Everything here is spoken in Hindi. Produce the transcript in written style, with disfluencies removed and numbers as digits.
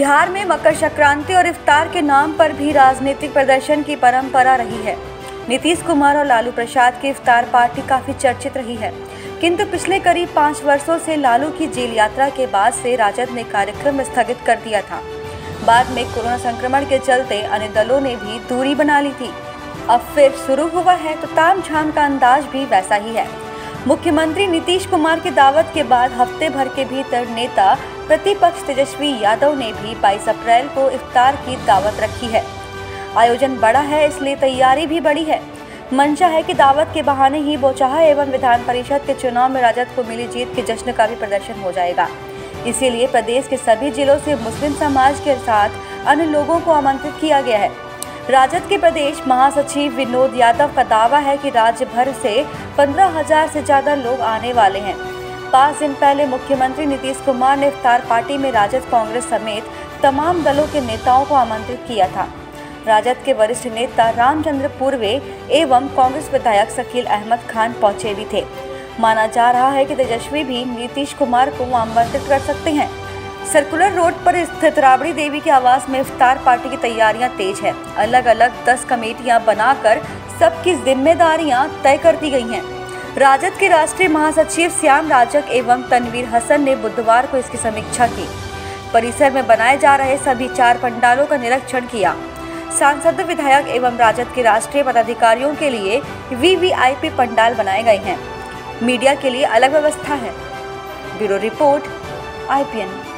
बिहार में मकर संक्रांति और इफ्तार के नाम पर भी राजनीतिक प्रदर्शन की परंपरा रही है। नीतीश कुमार और लालू प्रसाद की इफ्तार पार्टी काफ़ी चर्चित रही है, किंतु पिछले करीब 5 वर्षों से लालू की जेल यात्रा के बाद से राजद ने कार्यक्रम स्थगित कर दिया था। बाद में कोरोना संक्रमण के चलते अन्य दलों ने भी दूरी बना ली थी। अब फिर शुरू हुआ है तो तामझाम का अंदाज भी वैसा ही है। मुख्यमंत्री नीतीश कुमार की दावत के बाद हफ्ते भर के भीतर नेता प्रतिपक्ष तेजस्वी यादव ने भी 22 अप्रैल को इफ्तार की दावत रखी है। आयोजन बड़ा है, इसलिए तैयारी भी बड़ी है। मंशा है कि दावत के बहाने ही बोचहा एवं विधान परिषद के चुनाव में राजद को मिली जीत के जश्न का भी प्रदर्शन हो जाएगा। इसीलिए प्रदेश के सभी जिलों से मुस्लिम समाज के साथ अन्य लोगों को आमंत्रित किया गया है। राजद के प्रदेश महासचिव विनोद यादव का दावा है कि राज्य भर से 15,000 से ज़्यादा लोग आने वाले हैं। 5 दिन पहले मुख्यमंत्री नीतीश कुमार ने इफ्तार पार्टी में राजद, कांग्रेस समेत तमाम दलों के नेताओं को आमंत्रित किया था। राजद के वरिष्ठ नेता रामचंद्र पूर्वे एवं कांग्रेस विधायक शकील अहमद खान पहुंचे भी थे। माना जा रहा है कि तेजस्वी भी नीतीश कुमार को आमंत्रित कर सकते हैं। सर्कुलर रोड पर स्थित राबड़ी देवी के आवास में इफ्तार पार्टी की तैयारियां तेज है। अलग अलग 10 कमेटियां बनाकर सबकी जिम्मेदारियां तय कर दी गई हैं। राजद के राष्ट्रीय महासचिव श्याम राजक एवं तनवीर हसन ने बुधवार को इसकी समीक्षा की। परिसर में बनाए जा रहे सभी 4 पंडालों का निरीक्षण किया। सांसद, विधायक एवं राजद के राष्ट्रीय पदाधिकारियों के लिए VVIP पंडाल बनाए गए हैं। मीडिया के लिए अलग व्यवस्था है। Bureau report IPN।